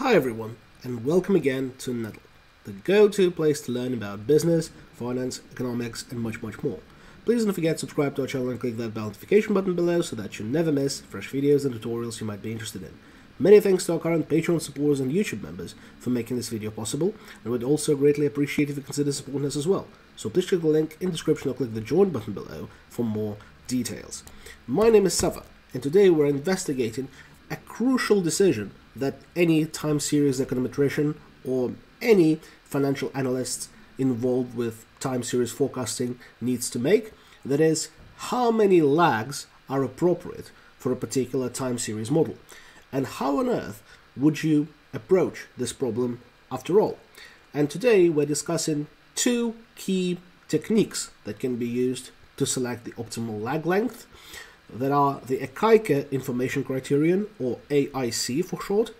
Hi everyone, and welcome again to NEDL, the go-to place to learn about business, finance, economics, and much more. Please don't forget to subscribe to our channel and click that bell notification button below so that you never miss fresh videos and tutorials you might be interested in. Many thanks to our current Patreon supporters and YouTube members for making this video possible, and we'd also greatly appreciate if you consider supporting us as well. So please click the link in the description or click the join button below for more details. My name is Savva, and today we're investigating a crucial decision that any time series econometrician or any financial analyst involved with time series forecasting needs to make. That is, how many lags are appropriate for a particular time series model? And how on earth would you approach this problem after all? And today we're discussing two key techniques that can be used to select the optimal lag length. There are the Akaike Information Criterion, or AIC for short,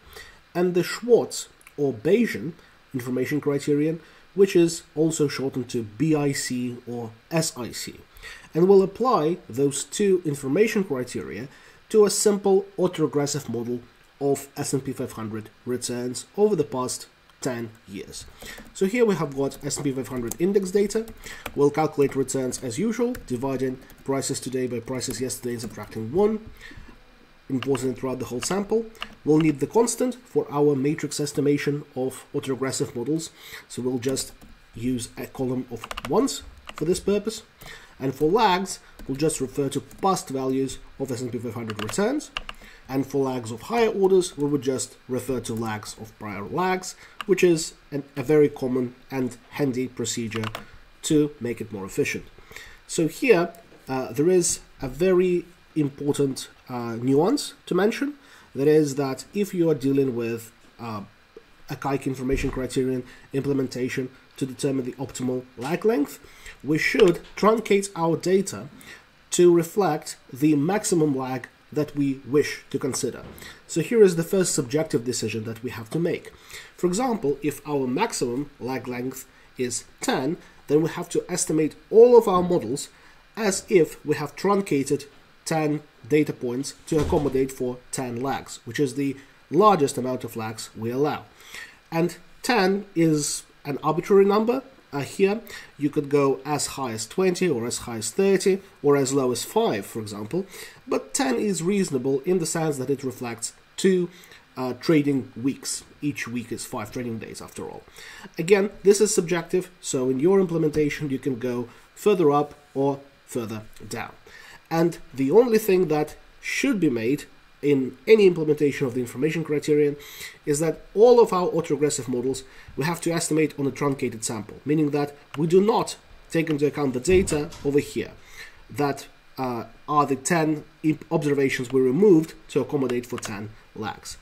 and the Schwarz, or Bayesian Information Criterion, which is also shortened to BIC or SIC. And we'll apply those two information criteria to a simple autoregressive model of S&P 500 returns over the past 10 years. So here we have got S&P 500 index data. We'll calculate returns as usual, dividing prices today by prices yesterday and subtracting 1, importing it throughout the whole sample. We'll need the constant for our matrix estimation of autoregressive models, so we'll just use a column of ones for this purpose. And for lags, we'll just refer to past values of S&P 500 returns. And for lags of higher orders, we would just refer to lags of prior lags, which is a very common and handy procedure to make it more efficient. So here, there is a very important nuance to mention. That is that if you are dealing with Akaike Information Criterion implementation to determine the optimal lag length, we should truncate our data to reflect the maximum lag that we wish to consider. So here is the first subjective decision that we have to make. For example, if our maximum lag length is 10, then we have to estimate all of our models as if we have truncated 10 data points to accommodate for 10 lags, which is the largest amount of lags we allow. And 10 is an arbitrary number. Here you could go as high as 20 or as high as 30 or as low as 5, for example, but 10 is reasonable in the sense that it reflects 2 trading weeks. Each week is 5 trading days after all. Again, this is subjective, so in your implementation you can go further up or further down. And the only thing that should be made in any implementation of the information criterion is that all of our autoregressive models we have to estimate on a truncated sample, meaning that we do not take into account the data over here that are the 10 observations we removed to accommodate for 10 lags.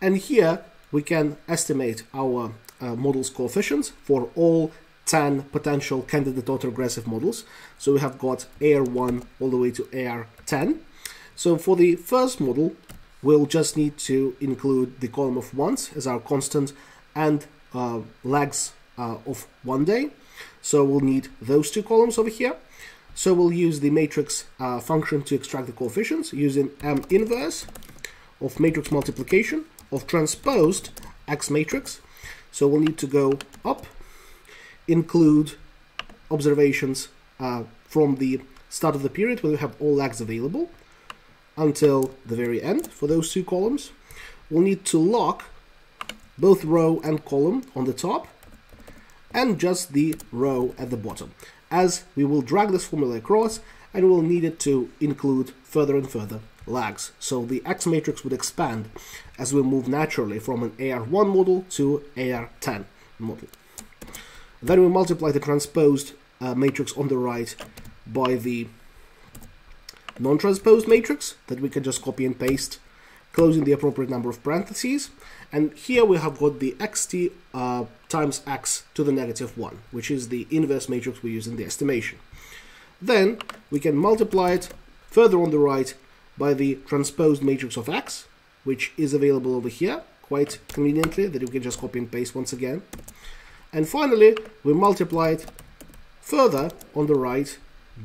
And here we can estimate our model's coefficients for all 10 potential candidate autoregressive models. So we have got AR1 all the way to AR10. So for the first model, we'll just need to include the column of ones as our constant and lags of 1 day. So we'll need those two columns over here. So we'll use the matrix function to extract the coefficients using M inverse of matrix multiplication of transposed X matrix. So we'll need to go up, include observations from the start of the period where we have all lags available until the very end for those two columns. We'll need to lock both row and column on the top and just the row at the bottom, as we will drag this formula across and we'll need it to include further and further lags. So the X matrix would expand as we move naturally from an AR1 model to AR10 model. Then we multiply the transposed matrix on the right by the non-transposed matrix that we can just copy and paste, closing the appropriate number of parentheses. And here we have got the xt times x to the negative 1, which is the inverse matrix we use in the estimation. Then we can multiply it further on the right by the transposed matrix of x, which is available over here quite conveniently, that we can just copy and paste once again. And finally, we multiply it further on the right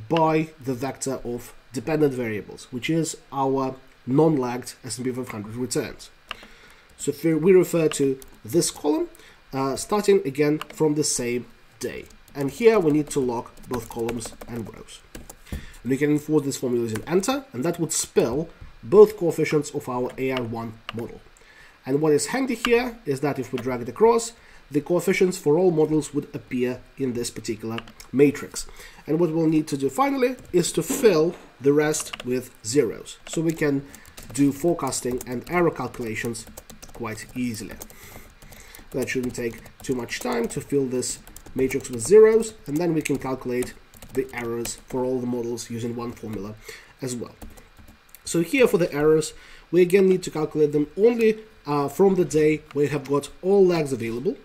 by the vector of dependent variables, which is our non-lagged S&P 500 returns. So if we refer to this column, starting again from the same day. And here we need to log both columns and rows. And we can enforce this formula using enter, and that would spell both coefficients of our AR1 model. And what is handy here is that if we drag it across, the coefficients for all models would appear in this particular matrix. And what we'll need to do finally is to fill the rest with zeros. So we can do forecasting and error calculations quite easily. That shouldn't take too much time to fill this matrix with zeros, and then we can calculate the errors for all the models using one formula as well. So here for the errors, we again need to calculate them only from the day we have got all lags available.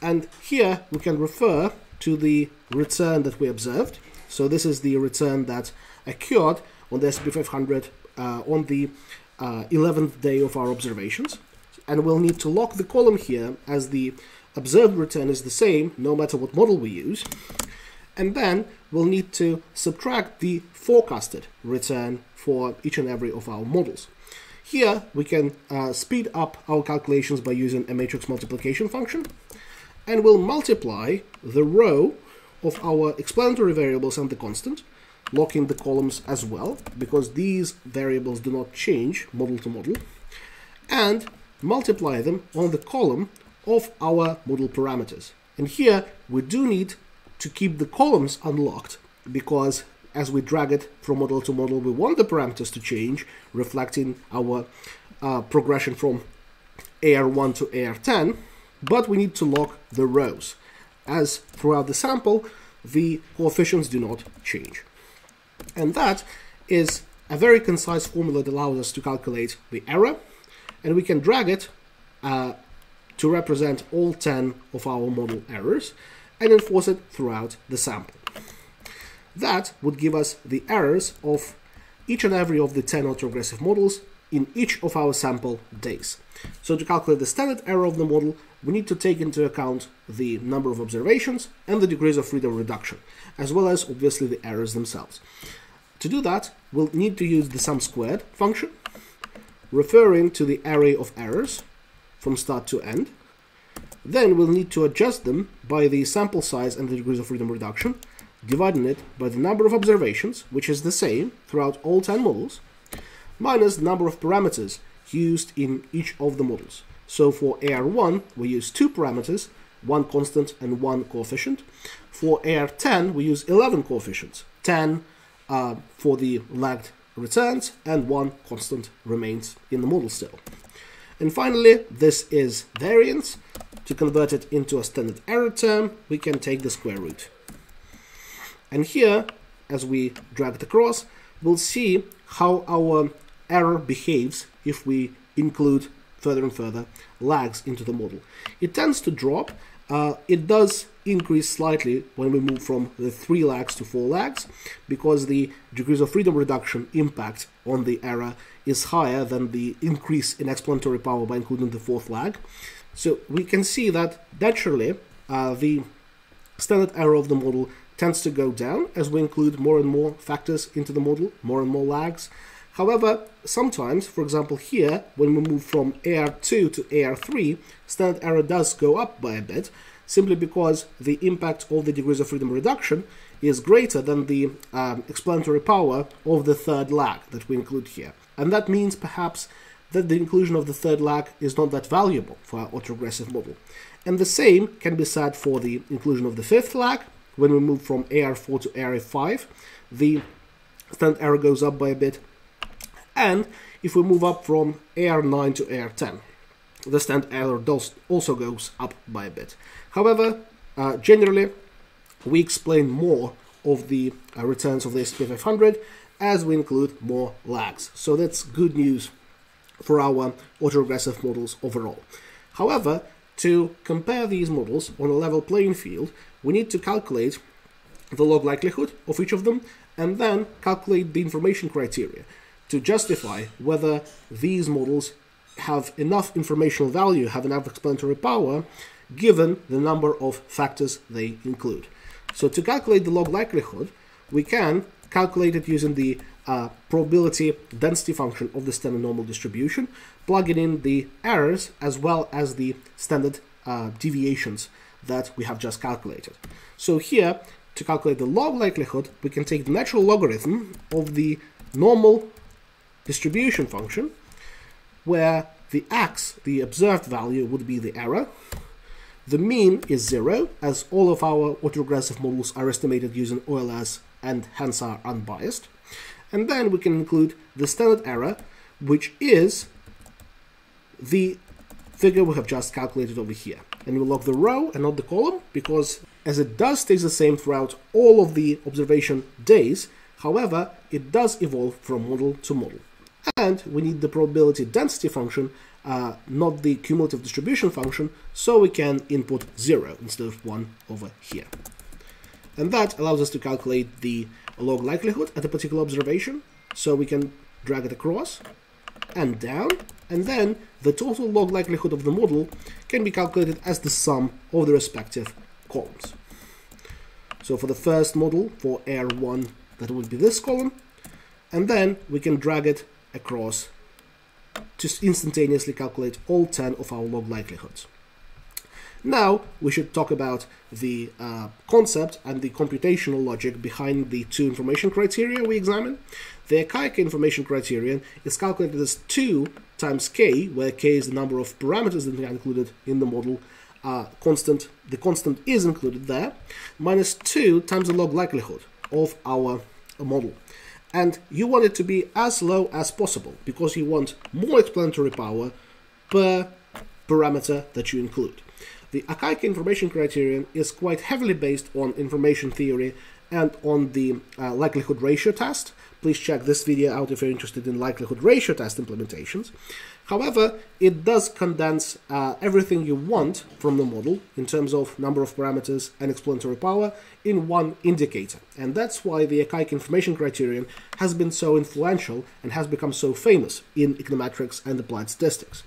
And here we can refer to the return that we observed. So this is the return that occurred on the S&P 500 on the 11th day of our observations. And we'll need to lock the column here as the observed return is the same no matter what model we use. And then we'll need to subtract the forecasted return for each and every of our models. Here we can speed up our calculations by using a matrix multiplication function, and we'll multiply the row of our explanatory variables and the constant, locking the columns as well, because these variables do not change model to model, and multiply them on the column of our model parameters. And here we do need to keep the columns unlocked, because as we drag it from model to model, we want the parameters to change, reflecting our progression from AR1 to AR10, but we need to lock the rows, as throughout the sample, the coefficients do not change. And that is a very concise formula that allows us to calculate the error, and we can drag it to represent all 10 of our model errors and enforce it throughout the sample. That would give us the errors of each and every of the 10 autoregressive models in each of our sample days. So to calculate the standard error of the model, we need to take into account the number of observations and the degrees of freedom reduction, as well as obviously the errors themselves. To do that, we'll need to use the sum squared function, referring to the array of errors from start to end. Then we'll need to adjust them by the sample size and the degrees of freedom reduction, dividing it by the number of observations, which is the same throughout all 10 models, minus the number of parameters used in each of the models. So for AR1, we use 2 parameters, 1 constant and 1 coefficient. For AR10, we use 11 coefficients, 10 for the lagged returns, and 1 constant remains in the model still. And finally, this is variance. To convert it into a standard error term, we can take the square root. And here, as we drag it across, we'll see how our error behaves if we include further and further lags into the model. It tends to drop. It does increase slightly when we move from the 3 lags to 4 lags, because the degrees of freedom reduction impact on the error is higher than the increase in explanatory power by including the 4th lag. So we can see that naturally the standard error of the model tends to go down as we include more and more factors into the model, more and more lags. However, sometimes, for example here, when we move from AR2 to AR3, standard error does go up by a bit, simply because the impact of the degrees of freedom reduction is greater than the explanatory power of the 3rd lag that we include here. And that means perhaps that the inclusion of the 3rd lag is not that valuable for our autoregressive model. And the same can be said for the inclusion of the 5th lag. When we move from AR4 to AR5, the standard error goes up by a bit. And if we move up from AR9 to AR10, the standard error also goes up by a bit. However, generally, we explain more of the returns of the S&P 500 as we include more lags. So that's good news for our autoregressive models overall. However, to compare these models on a level playing field, we need to calculate the log likelihood of each of them, and then calculate the information criteria to justify whether these models have enough informational value, have enough explanatory power, given the number of factors they include. So to calculate the log likelihood, we can calculate it using the probability density function of the standard normal distribution, plugging in the errors as well as the standard deviations that we have just calculated. So here, to calculate the log likelihood, we can take the natural logarithm of the normal distribution function, where the x, the observed value, would be the error. The mean is 0, as all of our autoregressive models are estimated using OLS and hence are unbiased. And then we can include the standard error, which is the figure we have just calculated over here. And we log the row and not the column, because as it does stay the same throughout all of the observation days, however, it does evolve from model to model. And we need the probability density function, not the cumulative distribution function, so we can input 0 instead of 1 over here. And that allows us to calculate the log likelihood at a particular observation, so we can drag it across and down, and then the total log likelihood of the model can be calculated as the sum of the respective columns. So for the first model, for R1, that would be this column, and then we can drag it across to instantaneously calculate all 10 of our log likelihoods. Now we should talk about the concept and the computational logic behind the two information criteria we examine. The Akaike information criterion is calculated as 2 times k, where k is the number of parameters that are included in the model, the constant is included there, minus 2 times the log likelihood of our model. And you want it to be as low as possible, because you want more explanatory power per parameter that you include. The Akaike information criterion is quite heavily based on information theory and on the likelihood ratio test. Please check this video out if you're interested in likelihood ratio test implementations. However, it does condense everything you want from the model in terms of number of parameters and explanatory power in one indicator. And that's why the Akaike information criterion has been so influential and has become so famous in econometrics and applied statistics.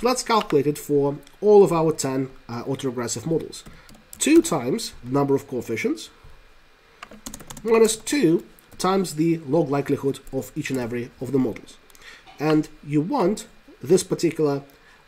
So let's calculate it for all of our 10 autoregressive models. 2 times the number of coefficients minus 2 times the log likelihood of each and every of the models. And you want this particular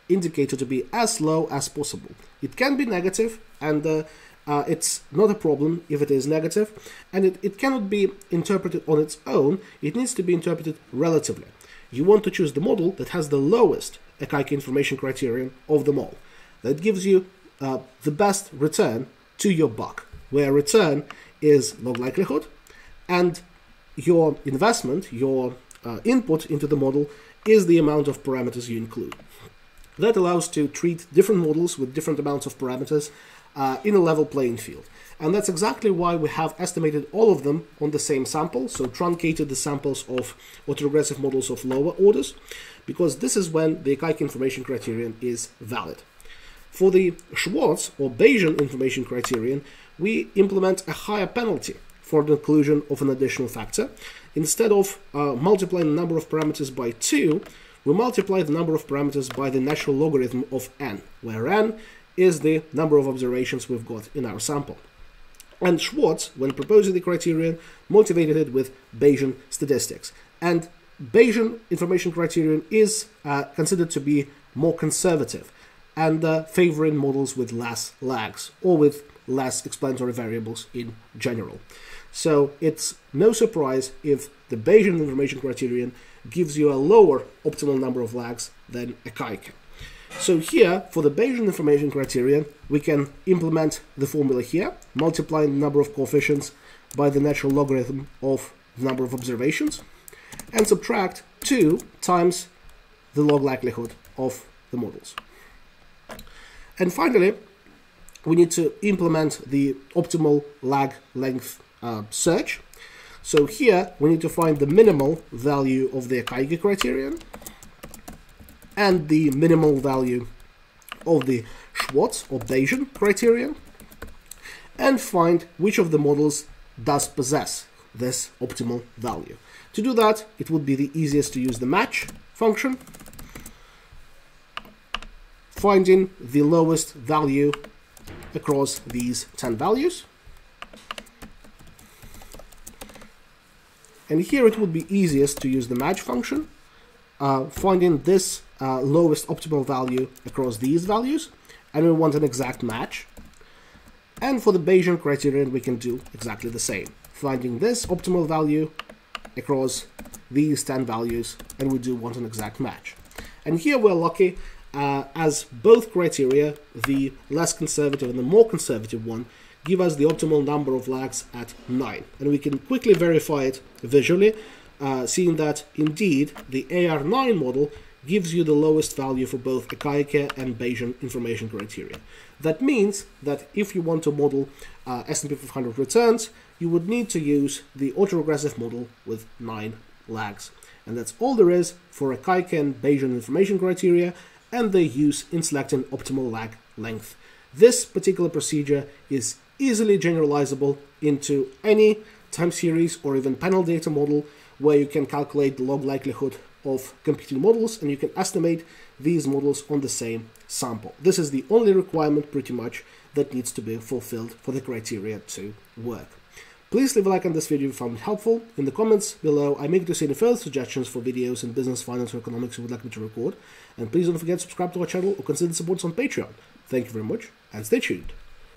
indicator to be as low as possible. It can be negative, and it's not a problem if it is negative, and it cannot be interpreted on its own. It needs to be interpreted relatively. You want to choose the model that has the lowest Akaike information criterion of them all. That gives you the best return to your buck, where return is log likelihood, and your investment, your input into the model, is the amount of parameters you include. That allows to treat different models with different amounts of parameters in a level playing field. And that's exactly why we have estimated all of them on the same sample, so truncated the samples of autoregressive models of lower orders, because this is when the Akaike information criterion is valid. For the Schwarz or Bayesian information criterion, we implement a higher penalty for the inclusion of an additional factor. Instead of multiplying the number of parameters by 2, we multiply the number of parameters by the natural logarithm of n, where n is the number of observations we've got in our sample. And Schwarz, when proposing the criterion, motivated it with Bayesian statistics. And Bayesian information criterion is considered to be more conservative and favoring models with less lags or with less explanatory variables in general. So it's no surprise if the Bayesian information criterion gives you a lower optimal number of lags than Akaike. So here, for the Bayesian information criterion, we can implement the formula here, multiplying the number of coefficients by the natural logarithm of the number of observations, and subtract 2 times the log likelihood of the models. And finally, we need to implement the optimal lag length search. So here, we need to find the minimal value of the Akaike criterion and the minimal value of the Schwarz or Bayesian criterion, and find which of the models does possess this optimal value. To do that, it would be the easiest to use the match function, finding the lowest value across these 10 values, And here it would be easiest to use the match function, finding this lowest optimal value across these values, and we want an exact match. And for the Bayesian criterion, we can do exactly the same, finding this optimal value across these 10 values, and we do want an exact match. And here we're lucky, as both criteria, the less conservative and the more conservative one, give us the optimal number of lags at 9. And we can quickly verify it visually, seeing that indeed the AR9 model gives you the lowest value for both Akaike and Bayesian information criteria. That means that if you want to model S&P 500 returns, you would need to use the autoregressive model with 9 lags. And that's all there is for Akaike and Bayesian information criteria and their use in selecting optimal lag length. This particular procedure is easily generalizable into any time series or even panel data model where you can calculate the log likelihood of competing models, and you can estimate these models on the same sample. This is the only requirement pretty much that needs to be fulfilled for the criteria to work. Please leave a like on this video if you found it helpful. In the comments below, I make to see any further suggestions for videos in business, finance, or economics you would like me to record. And please don't forget to subscribe to our channel or consider support us on Patreon. Thank you very much, and stay tuned.